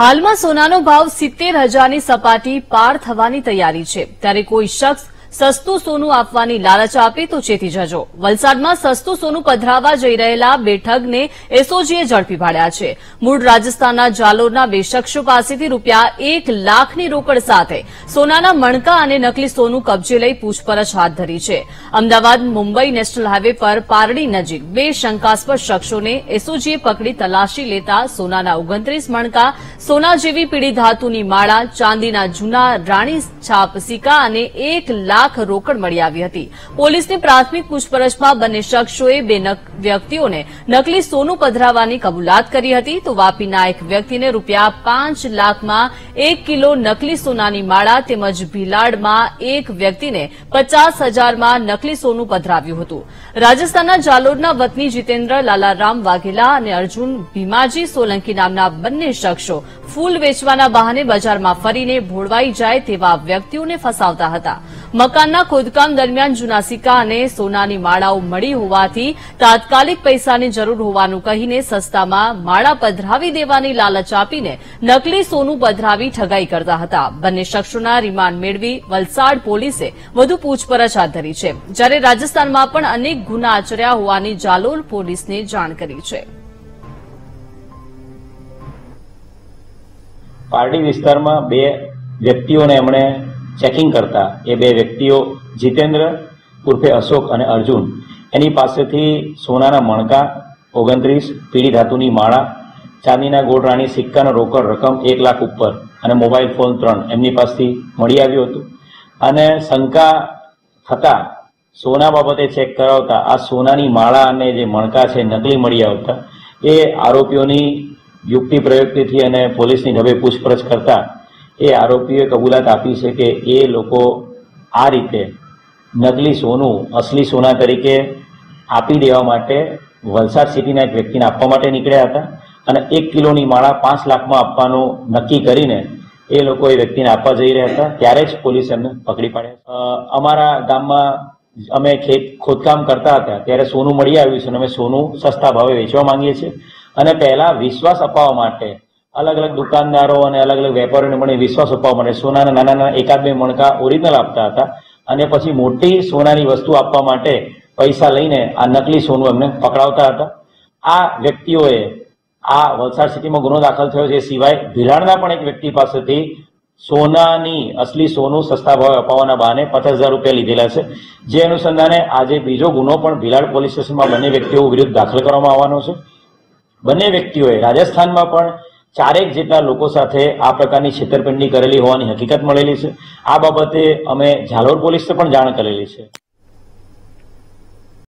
હાલમાં સોનાનો ભાવ 70,000ની સપાટી પાર થવાની તૈયારી છે ત્યારે કોઈ શખ્સ સસ્તું સોનું આપવાની લાલચ આપે તો ચેતી જજો। વલસાડમાં સસ્તું સોનું પધરાવવા જઈ રહેલા બે ઠગને એસઓજીએ ઝડપી પાડ્યા છે। મૂળ રાજસ્થાનના જાલોરના બે શખ્સો પાસેથી ₹1,00,000ની રોકડ સાથે સોનાના મણકા અને નકલી સોનું કબજે લઈ પૂછપરછ હાથ ધરી છે। અમદાવાદ મુંબઈ નેશનલ હાઈવે પર પારડી નજીક બે શંકાસ્પદ શખ્સોને એસઓજીએ પકડી તલાશી લેતા સોનાના 29 મણકા, સોના જેવી પીળી ધાતુની માળા, ચાંદીના જૂના રાણી છાપ સિક્કા અને ₹1,00,000 रोकड़ मळी आवी हती। पुलिस ने प्राथमिक पूछपरछ में बने शख्सोए बे व्यक्तिओं ने नकली सोनू पधरावानी कबूलात करी हती। तो वापीना एक व्यक्ति ने ₹5,00,000 में 1 किलो नकली सोनानी माळा तेमज भिलाड़ में एक व्यक्ति ने 50,000 में नकली सोनू पधराव्युं हतुं। राजस्थानना जालोरना वतनी जितेन्द्र लालाराम वघेला और अर्जुन भीमाजी सोलंकी नामना बंने शख्सों फूल वेचवाना बहाने बजार में फरीने भोड़वाई जाए तेवा व्यक्तिओने फसावता हता। मकानना खोदकाम दरमियान जूना सिक्का अने सोनानी माळाओ मळी होवाथी तात्कालिक पैसानी जरूर होवानुं कहीने सस्तामां माळा पधरावी देवानी लालच आपीने नकली सोनू पधरावी ठगाई करता हता। बंने शख्सोना रिमांड मेळवी वलसाड पोलीसे वधु पूछपरछ हाथ धरी छे। ज्यारे राजस्थानमां पण अनेक गुन्हा आचर्या होवानी जालोर पोलीसने जाण करी छे। पारडी विस्तारमां बे व्यक्तिओने एमणे चेकिंग करता ए बे व्यक्तिओ जितेन्द्र उर्फे अशोक और अर्जुन एनी पासेथी सोनाना मणका 29, पीड़ी धातुनी माळा, चांदीना गोडराणी सिक्कानो रोकड़ रकम 1,00,000 उपर अने मोबाइल फोन 3 एमनी पासेथी मळी आव्युं हतुं। अने शंका थता सोना बाबते चेक करावता आ सोनानी माळा अने जे मणका छे नकली मळी आवता ए आरोपीओनी युक्ति प्रयुक्तिथी अने पोलीसनी ढबे पूछपरछ करता ए आरोपीए कबूलात आपी है कि ए लोको आ रीते नकली सोनू असली सोना तरीके आपी देवा माटे वलसाड सिटीना एक व्यक्तिने आपवा माटे निकळ्या हता अने 1 किलोनी माळा 5,00,000 मां आपवानुं नक्की करीने ए लोको ए व्यक्तिने आपवा जई रह्या हता त्यारे ज पोलीसे एमने पकडी पाड्या। अमारा गाममां अमे खेत खोदकाम करता हता त्यारे सोनू मळी आव्युं छे अने अमे सोनू सस्ता भावे वेचवा मांगीए छीए अने पहेला विश्वास अपाववा माटे अलग अलग दुकानदारों और अलग अलग वेपारीओ ने विश्वास अपवा सोना नाना एकाद बे मणका ओरिजिनल आपता था अने पछी मोटी सोनानी वस्तु आपवा माटे पैसा लईने आ नकली सोनू एमने पकड़ावता था। आ व्यक्तिओए आ वलसाड सिटीमां गुनो दाखल थयो जे सिवाय भिलाड़ना पण एक व्यक्ति पासेथी सोनानी असली सोनू सस्ता भावे अपाववाना बहाने 50,000 रूपिया लीधेला छे। जे अनुसंधाने आजे बीजो गुनो पण भिलाड़ पोलीस स्टेशनमां बने व्यक्तिओ विरुद्ध दाखल करवामां आववानो छे। बने व्यक्तिओए राजस्थानमां पण 4 જેટલા લોકો સાથે આ પ્રકારની છેતરપિંડી કરેલી હોવાની હકીકત મળેલી છે। આ બાબતે અમે જાલોર પોલીસને પણ જાણ કરેલી છે।